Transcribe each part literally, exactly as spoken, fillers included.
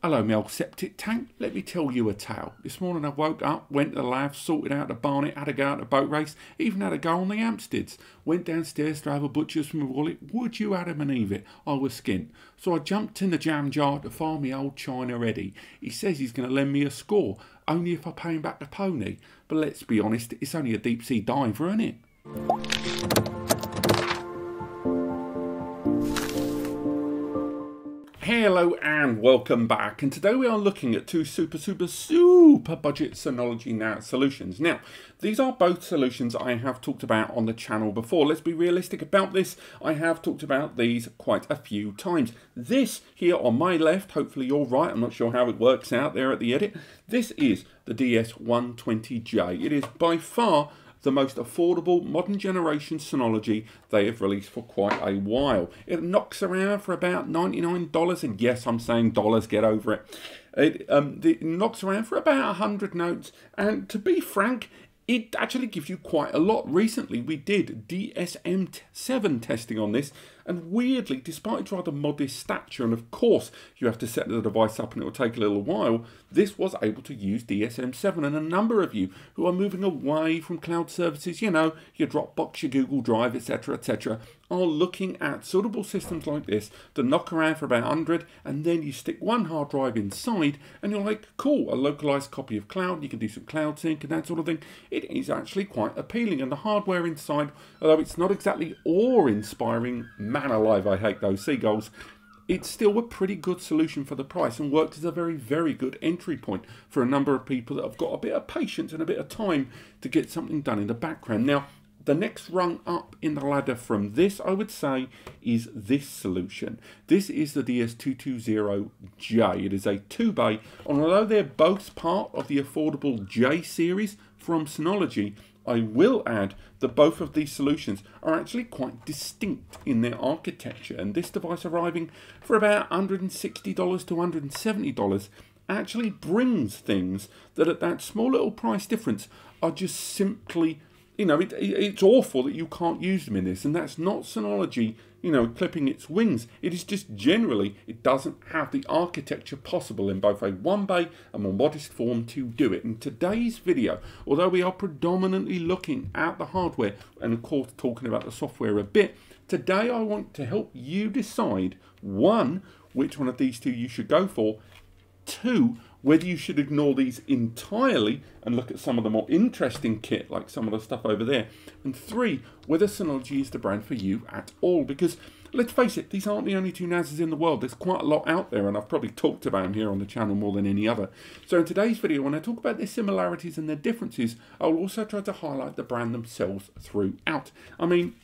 Hello, my old septic tank. Let me tell you a tale. This morning I woke up, went to the lav, sorted out the barnet, had a go at the boat race, even had a go on the Hampsteads. Went downstairs to have a butcher's from my wallet. Would you Adam and Eve it? I was skint. So I jumped in the jam jar to find me old China Eddie. He says he's going to lend me a score, only if I pay him back the pony. But let's be honest, it's only a deep sea diver, isn't it? Hello and welcome back, and today we are looking at two super super super budget Synology N A S solutions. Now these are both solutions I have talked about on the channel before. Let's be realistic about this. I have talked about these quite a few times. This here on my left, hopefully you're right, I'm not sure how it works out there at the edit. This is the D S one twenty J. It is by far the most affordable modern generation Synology they have released for quite a while. It knocks around for about ninety-nine dollars, and yes, I'm saying dollars, get over it. It, um, it knocks around for about one hundred notes, and to be frank, it actually gives you quite a lot. Recently, we did D S M seven testing on this, and weirdly, despite its rather modest stature, and of course, you have to set the device up and it will take a little while, this was able to use D S M seven, and a number of you who are moving away from cloud services, you know, your DropBox, your Google Drive, et cetera, et cetera, are looking at suitable systems like this to knock around for about one hundred, and then you stick one hard drive inside, and you're like, cool, a localized copy of cloud, you can do some cloud sync and that sort of thing. It is actually quite appealing, and the hardware inside, although it's not exactly awe-inspiring, man alive, I hate those seagulls, it's still a pretty good solution for the price and worked as a very, very good entry point for a number of people that have got a bit of patience and a bit of time to get something done in the background. Now, the next rung up in the ladder from this, I would say, is this solution. This is the D S two twenty J. It is a two bay, and although they're both part of the affordable J series from Synology, I will add that both of these solutions are actually quite distinct in their architecture, and this device arriving for about one hundred sixty to one hundred seventy dollars actually brings things that at that small little price difference are just simply, you know, it, it, it's awful that you can't use them in this, and that's not Synology, you know, clipping its wings. It is just generally, it doesn't have the architecture possible in both a one bay and more modest form to do it. In today's video, although we are predominantly looking at the hardware and of course talking about the software a bit, today I want to help you decide, one, which one of these two you should go for, two, whether you should ignore these entirely and look at some of the more interesting kit, like some of the stuff over there, and three, whether Synology is the brand for you at all. Because let's face it, these aren't the only two N A Ses in the world. There's quite a lot out there, and I've probably talked about them here on the channel more than any other. So in today's video, when I talk about their similarities and their differences, I'll also try to highlight the brand themselves throughout. I mean,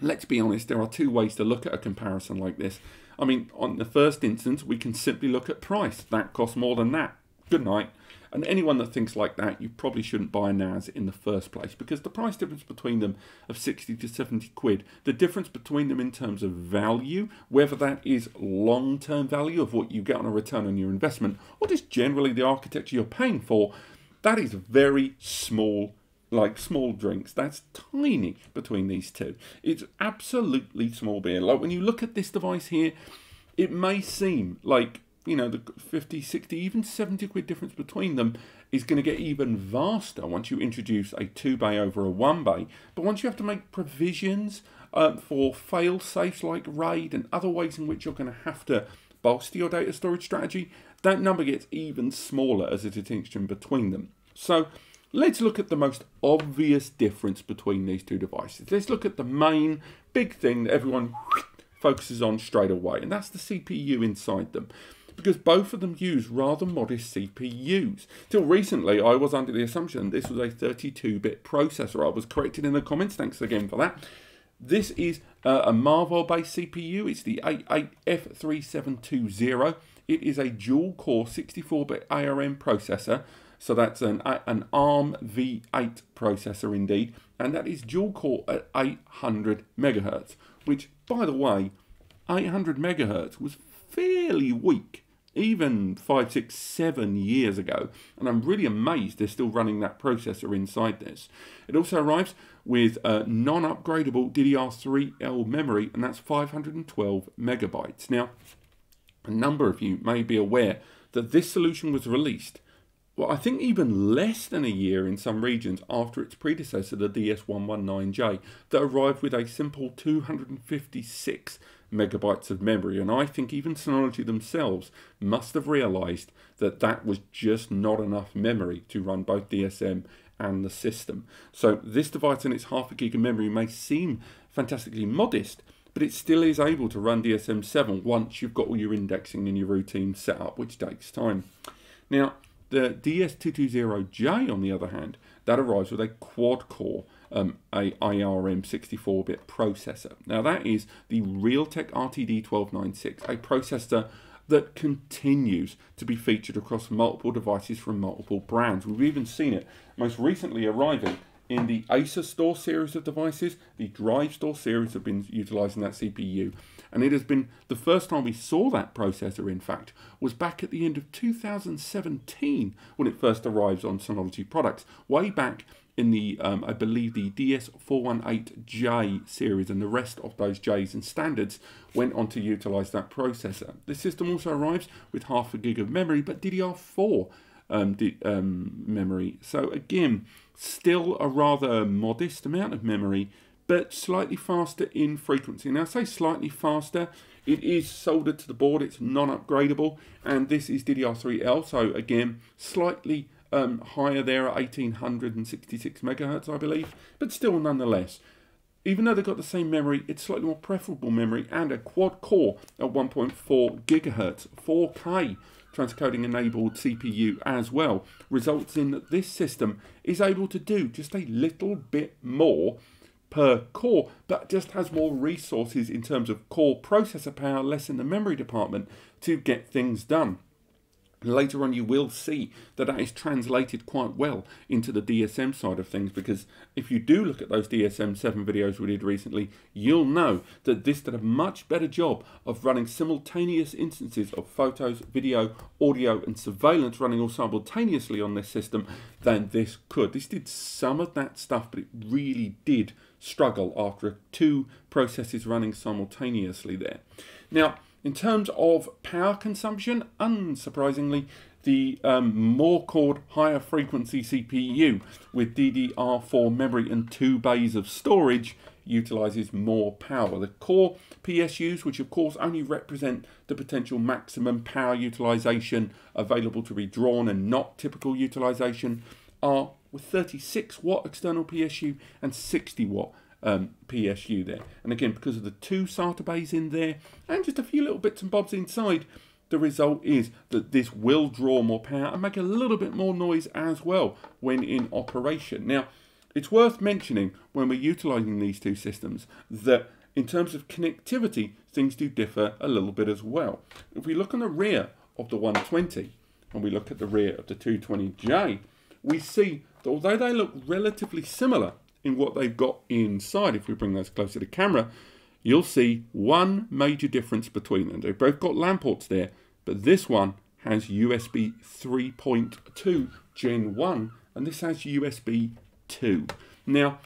let's be honest, there are two ways to look at a comparison like this. I mean, on the first instance, we can simply look at price. That costs more than that. Good night. And anyone that thinks like that, you probably shouldn't buy a N A S in the first place, because the price difference between them of sixty to seventy quid, the difference between them in terms of value, whether that is long-term value of what you get on a return on your investment, or just generally the architecture you're paying for, that is very small, like small drinks. That's tiny between these two. It's absolutely small beer. Like when you look at this device here, it may seem like, you know, the fifty, sixty, even seventy quid difference between them is going to get even vaster once you introduce a two bay over a one bay. But once you have to make provisions uh, for fail-safes like RAID and other ways in which you're going to have to bolster your data storage strategy, that number gets even smaller as a distinction between them. So let's look at the most obvious difference between these two devices. Let's look at the main big thing that everyone focuses on straight away, and that's the C P U inside them, because both of them use rather modest C P Us. Till recently, I was under the assumption this was a thirty-two bit processor. I was corrected in the comments, thanks again for that. This is uh, a Marvel-based C P U. It's the eighty-eight F thirty-seven twenty. It is a dual-core sixty-four bit ARM processor. So that's an, an ARM V eight processor indeed, and that is dual core at eight hundred megahertz, which, by the way, eight hundred megahertz was fairly weak even five, six, seven years ago, and I'm really amazed they're still running that processor inside this. It also arrives with a non-upgradable D D R three L memory, and that's five hundred twelve megabytes. Now, A number of you may be aware that this solution was released, well, I think even less than a year in some regions after its predecessor, the D S one one nine J, that arrived with a simple two hundred fifty-six megabytes of memory. And I think even Synology themselves must have realized that that was just not enough memory to run both D S M and the system. So this device and its half a gig of memory may seem fantastically modest, but it still is able to run D S M seven once you've got all your indexing and your routine set up, which takes time. Now, the D S two twenty J, on the other hand, that arrives with a quad-core um, ARM sixty-four bit processor. Now, that is the Realtek R T D twelve ninety-six, a processor that continues to be featured across multiple devices from multiple brands. We've even seen it most recently arriving in the Acer store series of devices. The Drive store series have been utilizing that C P U. And it has been, the first time we saw that processor, in fact, was back at the end of two thousand seventeen when it first arrives on Synology products, way back in the, um, I believe, the D S four eighteen J series, and the rest of those J's and standards went on to utilize that processor. This system also arrives with half a gig of memory, but D D R four um, D, um, memory. So again, still a rather modest amount of memory, but slightly faster in frequency. Now, I say slightly faster, it is soldered to the board, it's non-upgradable, and this is D D R three L, so again, slightly um, higher there at eighteen sixty-six megahertz, I believe, but still nonetheless. Even though they've got the same memory, it's slightly more preferable memory and a quad core at one point four gigahertz, four K transcoding enabled C P U as well, results in that this system is able to do just a little bit more per core, but just has more resources in terms of core processor power, less in the memory department, to get things done. Later on, you will see that that is translated quite well into the D S M side of things, because if you do look at those D S M seven videos we did recently, you'll know that this did a much better job of running simultaneous instances of photos, video, audio, and surveillance running all simultaneously on this system than this could. This did some of that stuff, but it really did struggle after two processes running simultaneously there. Now, in terms of power consumption, unsurprisingly, the um, more cored, higher frequency C P U with D D R four memory and two bays of storage utilizes more power. The core P S Us, which of course only represent the potential maximum power utilization available to be drawn and not typical utilization, are with thirty-six watt external P S U and sixty watt. Um, P S U there, and again, because of the two S A T A bays in there and just a few little bits and bobs inside, the result is that this will draw more power and make a little bit more noise as well when in operation. Now, it's worth mentioning when we're utilizing these two systems that in terms of connectivity, things do differ a little bit as well. If we look on the rear of the one twenty and we look at the rear of the two twenty J, we see that although they look relatively similar in what they've got inside, if we bring those closer to camera, you'll see one major difference between them. They've both got LAN ports there, but this one has U S B three point two gen one, and this has U S B two. Now,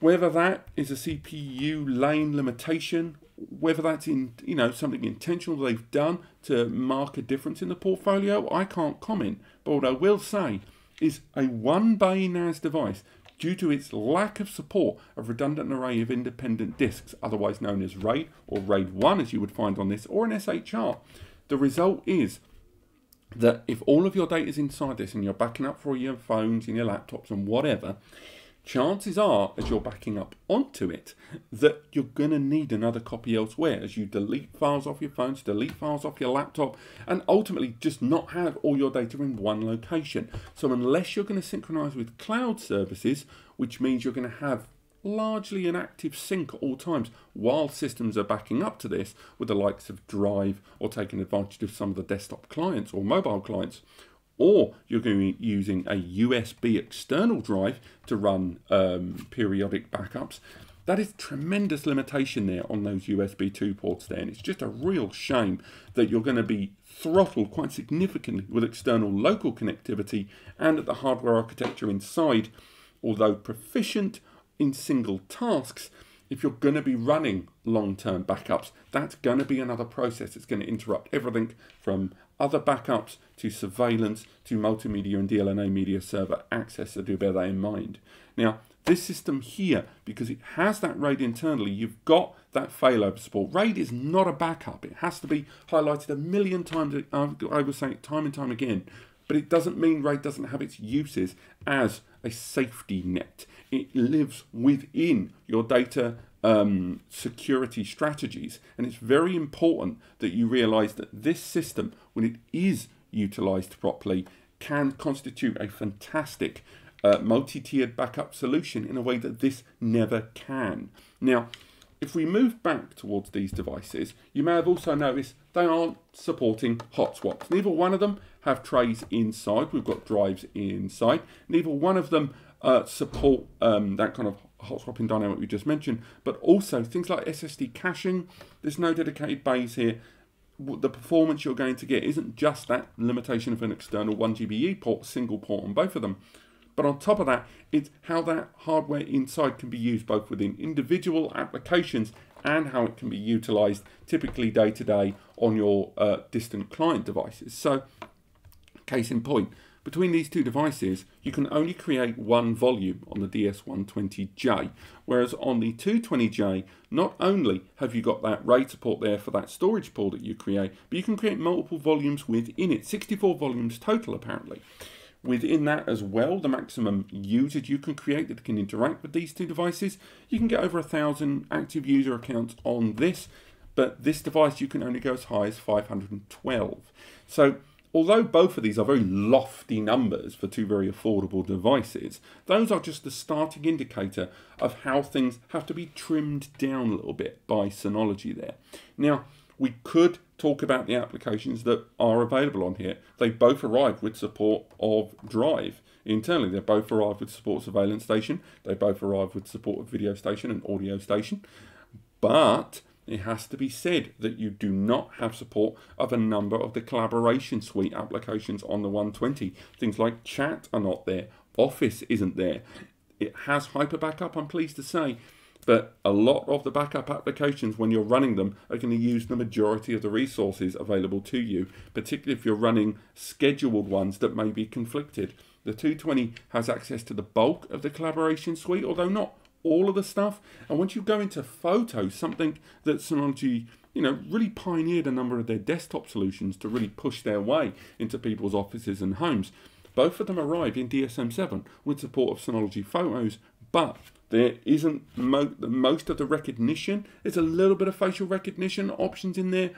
whether that is a C P U lane limitation, whether that's in you know something intentional they've done to mark a difference in the portfolio, I can't comment. But what I will say is a one-bay N A S device, due to its lack of support of redundant array of independent disks, otherwise known as RAID or RAID one as you would find on this, or an S H R. The result is that if all of your data is inside this and you're backing up for your phones and your laptops and whatever, chances are, as you're backing up onto it, that you're going to need another copy elsewhere as you delete files off your phones, delete files off your laptop, and ultimately just not have all your data in one location. So unless you're going to synchronize with cloud services, which means you're going to have largely an active sync at all times while systems are backing up to this with the likes of Drive or taking advantage of some of the desktop clients or mobile clients, or you're going to be using a U S B external drive to run um, periodic backups. That is tremendous limitation there on those U S B two ports there. And it's just a real shame that you're going to be throttled quite significantly with external local connectivity and that the hardware architecture inside, although proficient in single tasks, if you're going to be running long-term backups, that's going to be another process. It's going to interrupt everything from other backups to surveillance to multimedia and D L N A media server access, so do bear that in mind. Now, this system here, because it has that RAID internally, you've got that failover support. RAID is not a backup. It has to be highlighted a million times, I will say it time and time again, but it doesn't mean RAID doesn't have its uses as a safety net. It lives within your data um, security strategies, and it's very important that you realize that this system, when it is utilized properly, can constitute a fantastic uh, multi-tiered backup solution in a way that this never can. Now, if we move back towards these devices, you may have also noticed they aren't supporting hot swaps. Neither one of them have trays inside. We've got drives inside. Neither one of them uh, support um, that kind of hot swapping dynamic we just mentioned, but also things like S S D caching. There's no dedicated bays here. The performance you're going to get isn't just that limitation of an external one G B E port, single port on both of them. But on top of that, it's how that hardware inside can be used both within individual applications and how it can be utilized typically day to day on your uh, distant client devices. So case in point, between these two devices, you can only create one volume on the D S one twenty J, whereas on the two twenty J, not only have you got that RAID support there for that storage pool that you create, but you can create multiple volumes within it, sixty-four volumes total apparently. Within that as well, the maximum users you can create that can interact with these two devices, you can get over a thousand active user accounts on this, but this device you can only go as high as five hundred twelve. So although both of these are very lofty numbers for two very affordable devices, those are just the starting indicator of how things have to be trimmed down a little bit by Synology there. Now, we could talk about the applications that are available on here. They both arrive with support of Drive internally. They both arrive with support of Surveillance Station. They both arrive with support of Video Station and Audio Station. But it has to be said that you do not have support of a number of the collaboration suite applications on the one twenty. Things like chat are not there. Office isn't there. It has Hyper Backup, I'm pleased to say, but a lot of the backup applications, when you're running them, are going to use the majority of the resources available to you, particularly if you're running scheduled ones that may be conflicted. The two twenty has access to the bulk of the collaboration suite, although not all of the stuff. And once you go into Photos, something that Synology, you know, really pioneered a number of their desktop solutions to really push their way into people's offices and homes. Both of them arrived in D S M seven with support of Synology Photos, but there isn't mo most of the recognition. There's a little bit of facial recognition options in there,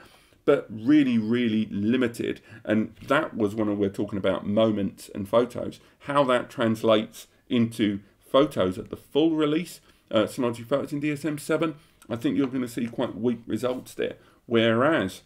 but really, really limited. And that was when we're talking about Moments and Photos, how that translates into Photos at the full release. Uh, Synology Photos in D S M seven, I think you're going to see quite weak results there. Whereas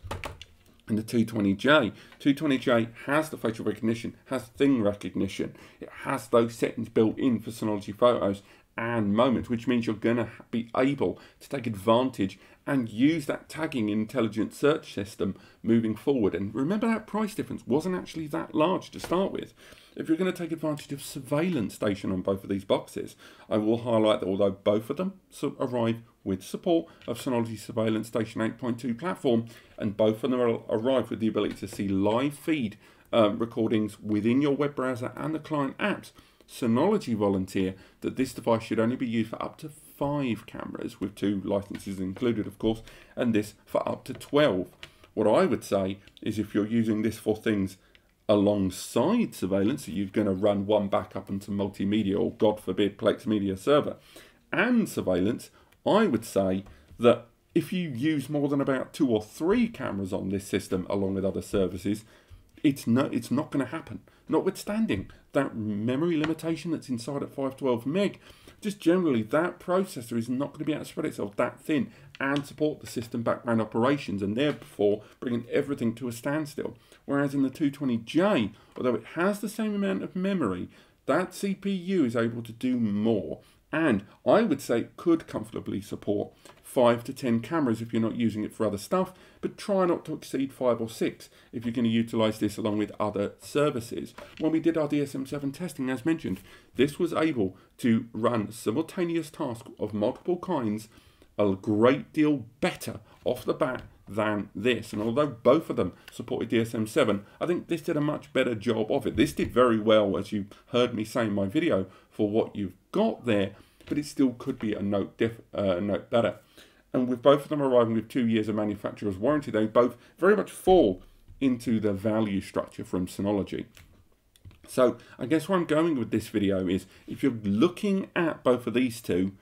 in the two twenty J, two twenty J has the facial recognition, has thing recognition. It has those settings built in for Synology Photos and Moments, which means you're going to be able to take advantage and use that tagging intelligent search system moving forward. And remember, that price difference wasn't actually that large to start with. If you're going to take advantage of Surveillance Station on both of these boxes, I will highlight that although both of them arrive with support of Synology Surveillance Station eight point two platform, and both of them arrive with the ability to see live feed um, recordings within your web browser and the client apps, Synology volunteer that this device should only be used for up to five cameras, with two licenses included of course, and this for up to twelve. What I would say is if you're using this for things alongside surveillance, so you're going to run one backup into multimedia or God forbid Plex media server and surveillance, I would say that if you use more than about two or three cameras on this system along with other services, It's, no, it's not going to happen, notwithstanding that memory limitation that's inside at five twelve meg. Just generally, that processor is not going to be able to spread itself that thin and support the system background operations, and therefore bringing everything to a standstill. Whereas in the two twenty J, although it has the same amount of memory, that C P U is able to do more. And I would say it could comfortably support five to ten cameras if you're not using it for other stuff, but try not to exceed five or six if you're going to utilize this along with other services. When we did our D S M seven testing, as mentioned, this was able to run simultaneous tasks of multiple kinds a great deal better off the bat than this. And although both of them supported D S M seven, I think this did a much better job of it. This did very well, as you heard me say in my video, for what you've got there, but it still could be a note, diff, uh, note better. And with both of them arriving with two years of manufacturer's warranty, they both very much fall into the value structure from Synology. So I guess where I'm going with this video is, if you're looking at both of these two,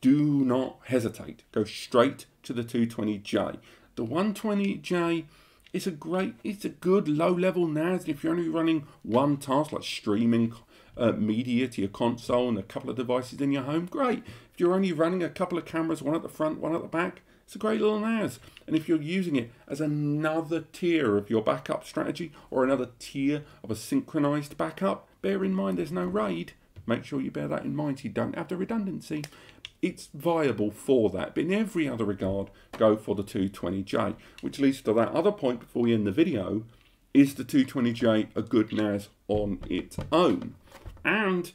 do not hesitate. Go straight to the two twenty J. The one twenty J is a great, it's a good low-level N A S. If you're only running one task, like streaming uh, media to your console and a couple of devices in your home, great. If you're only running a couple of cameras, one at the front, one at the back, it's a great little N A S. And if you're using it as another tier of your backup strategy or another tier of a synchronized backup, bear in mind there's no RAID. Make sure you bear that in mind so you don't have the redundancy. It's viable for that. But in every other regard, go for the two twenty J. Which leads to that other point before we end the video. Is the two twenty J a good N A S on its own? And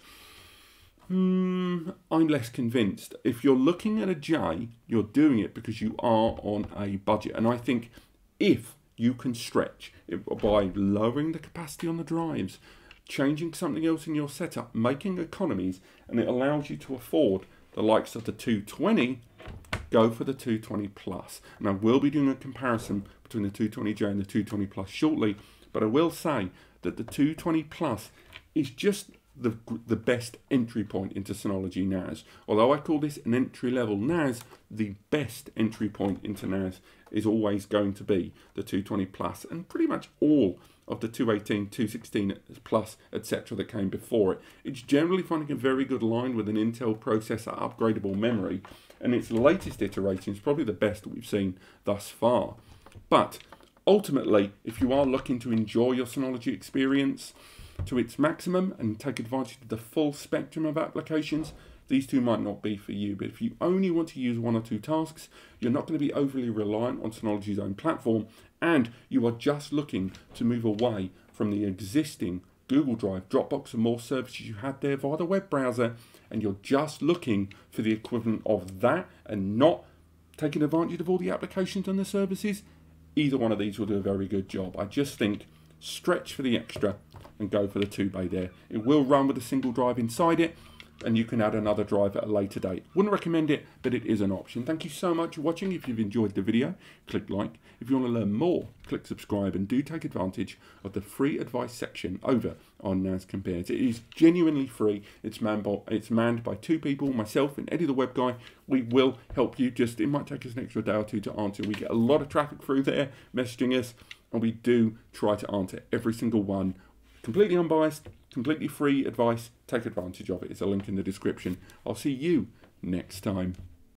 Hmm, I'm less convinced. If you're looking at a J, you're doing it because you are on a budget. And I think if you can stretch it by lowering the capacity on the drives, changing something else in your setup, making economies, and it allows you to afford the likes of the two twenty, go for the two twenty plus. And I will be doing a comparison between the two twenty J and the two twenty plus shortly, but I will say that the two twenty plus is just The, the best entry point into Synology N A S. Although I call this an entry-level N A S, the best entry point into N A S is always going to be the two twenty plus and pretty much all of the two eighteen, two sixteen plus, et cetera that came before it. It's generally finding a very good line with an Intel processor, upgradable memory, and its latest iteration is probably the best that we've seen thus far. But ultimately, if you are looking to enjoy your Synology experience to its maximum and take advantage of the full spectrum of applications, these two might not be for you. But if you only want to use one or two tasks, you're not going to be overly reliant on Synology's own platform, and you are just looking to move away from the existing Google Drive, DropBox and more services you had there via the web browser, and you're just looking for the equivalent of that and not taking advantage of all the applications and the services, either one of these will do a very good job. I just think stretch for the extra and go for the two bay there. It will run with a single drive inside it, and you can add another drive at a later date. Wouldn't recommend it, but it is an option. Thank you so much for watching. If you've enjoyed the video, click like. If you want to learn more, click subscribe, and do take advantage of the free advice section over on N A S Compares. It is genuinely free. It's manned by, it's manned by two people, myself and Eddie the Web Guy. We will help you. Just, it might take us an extra day or two to answer. We get a lot of traffic through there messaging us, and we do try to answer every single one. Completely unbiased, completely free advice. Take advantage of it. It's a link in the description. I'll see you next time.